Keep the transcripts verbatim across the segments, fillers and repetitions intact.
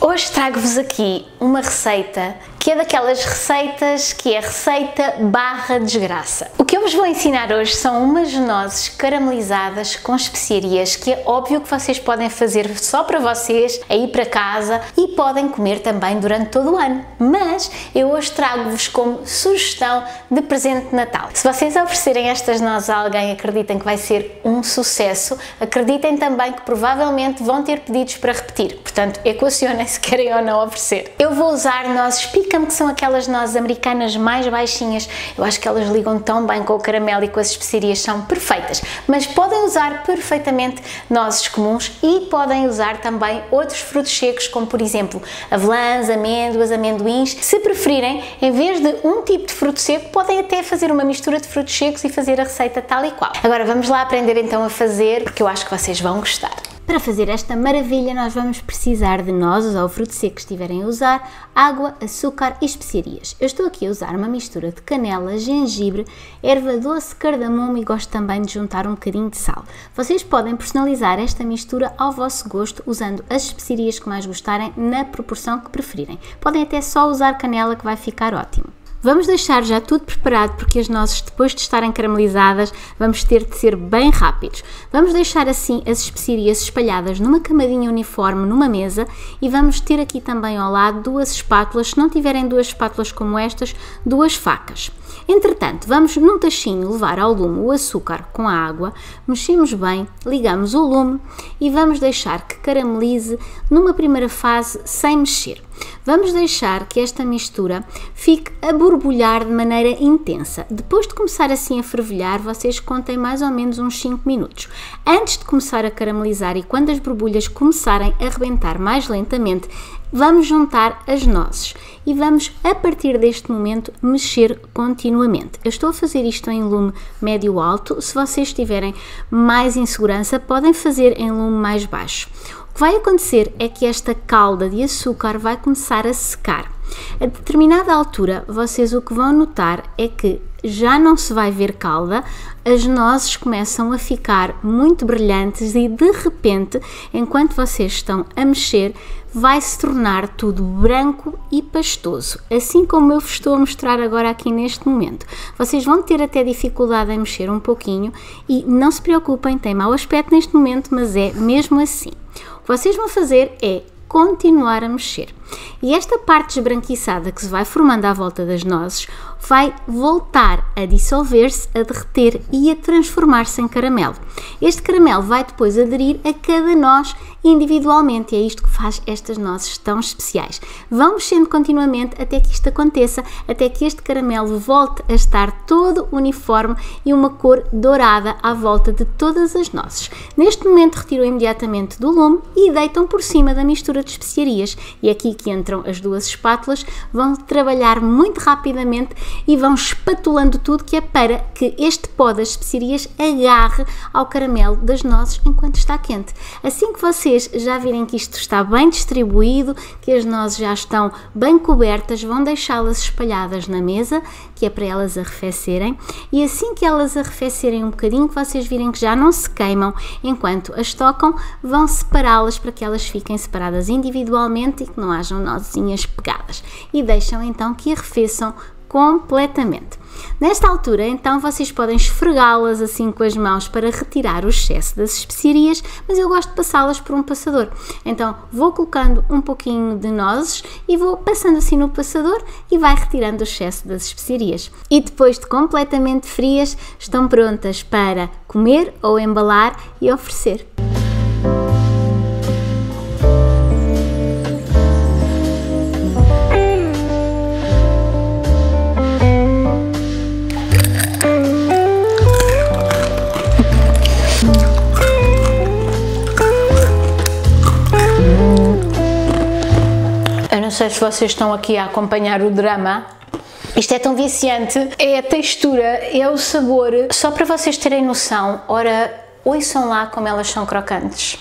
Hoje trago-vos aqui uma receita que é daquelas receitas que é receita barra desgraça. O que eu vos vou ensinar hoje são umas nozes caramelizadas com especiarias, que é óbvio que vocês podem fazer só para vocês, aí para casa, e podem comer também durante todo o ano. Mas eu hoje trago-vos como sugestão de presente de Natal. Se vocês oferecerem estas nozes a alguém, acreditem que vai ser um sucesso, acreditem também que provavelmente vão ter pedidos para repetir, portanto equacionem-se querem ou não oferecer. Eu vou usar nozes picam, que são aquelas nozes americanas mais baixinhas. Eu acho que elas ligam tão bem com o caramelo e com as especiarias, são perfeitas. Mas podem usar perfeitamente nozes comuns e podem usar também outros frutos secos, como por exemplo avelãs, amêndoas, amendoins. Se preferirem, em vez de um tipo de fruto seco, podem até fazer uma mistura de frutos secos e fazer a receita tal e qual. Agora vamos lá aprender então a fazer, porque eu acho que vocês vão gostar. Para fazer esta maravilha nós vamos precisar de nozes ou fruto seco que estiverem a usar, água, açúcar e especiarias. Eu estou aqui a usar uma mistura de canela, gengibre, erva doce, cardamomo e gosto também de juntar um bocadinho de sal. Vocês podem personalizar esta mistura ao vosso gosto usando as especiarias que mais gostarem na proporção que preferirem. Podem até só usar canela que vai ficar ótimo. Vamos deixar já tudo preparado, porque as nozes, depois de estarem caramelizadas, vamos ter de ser bem rápidos. Vamos deixar assim as especiarias espalhadas numa camadinha uniforme numa mesa e vamos ter aqui também ao lado duas espátulas, se não tiverem duas espátulas como estas, duas facas. Entretanto, vamos num tachinho levar ao lume o açúcar com a água, mexemos bem, ligamos o lume e vamos deixar que caramelize numa primeira fase sem mexer. Vamos deixar que esta mistura fique a borbulhar de maneira intensa. Depois de começar assim a fervilhar, vocês contem mais ou menos uns cinco minutos. Antes de começar a caramelizar e quando as borbulhas começarem a rebentar mais lentamente, vamos juntar as nozes e vamos, a partir deste momento, mexer continuamente. Eu estou a fazer isto em lume médio-alto. Se vocês tiverem mais insegurança, podem fazer em lume mais baixo. O que vai acontecer é que esta calda de açúcar vai começar a secar. A determinada altura, vocês o que vão notar é que já não se vai ver calda, as nozes começam a ficar muito brilhantes e de repente, enquanto vocês estão a mexer, vai se tornar tudo branco e pastoso, assim como eu vos estou a mostrar agora aqui neste momento. Vocês vão ter até dificuldade em mexer um pouquinho e não se preocupem, tem mau aspecto neste momento, mas é mesmo assim. O que vocês vão fazer é continuar a mexer. E esta parte esbranquiçada que se vai formando à volta das nozes vai voltar a dissolver-se, a derreter e a transformar-se em caramelo. Este caramelo vai depois aderir a cada noz individualmente e é isto que faz estas nozes tão especiais. Vão mexendo continuamente até que isto aconteça, até que este caramelo volte a estar todo uniforme e uma cor dourada à volta de todas as nozes. Neste momento retiram imediatamente do lume e deitam por cima da mistura de especiarias e aqui que entram as duas espátulas, vão trabalhar muito rapidamente e vão espatulando tudo, que é para que este pó das especiarias agarre ao caramelo das nozes enquanto está quente. Assim que vocês já virem que isto está bem distribuído, que as nozes já estão bem cobertas, vão deixá-las espalhadas na mesa, que é para elas arrefecerem, e assim que elas arrefecerem um bocadinho, que vocês virem que já não se queimam enquanto as tocam, vão separá-las para que elas fiquem separadas individualmente e que não haja sejam nozinhas pegadas e deixam então que arrefeçam completamente. Nesta altura então vocês podem esfregá-las assim com as mãos para retirar o excesso das especiarias, mas eu gosto de passá-las por um passador, então vou colocando um pouquinho de nozes e vou passando assim no passador e vai retirando o excesso das especiarias. E depois de completamente frias, estão prontas para comer ou embalar e oferecer. Não sei se vocês estão aqui a acompanhar o drama. Isto é tão viciante, é a textura, é o sabor. Só para vocês terem noção, ora, ouçam lá como elas são crocantes.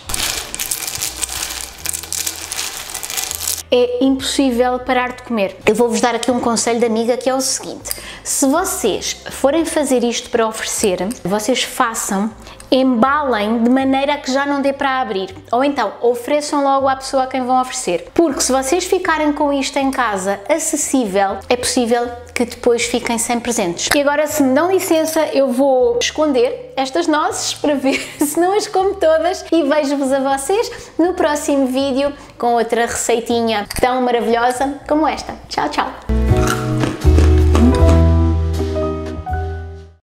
É impossível parar de comer. Eu vou-vos dar aqui um conselho de amiga, que é o seguinte: se vocês forem fazer isto para oferecer, vocês façam embalem de maneira que já não dê para abrir, ou então ofereçam logo à pessoa a quem vão oferecer, porque se vocês ficarem com isto em casa acessível, é possível que depois fiquem sem presentes. E agora, se me dão licença, eu vou esconder estas nozes para ver se não as como todas e vejo-vos a vocês no próximo vídeo com outra receitinha tão maravilhosa como esta. Tchau, tchau!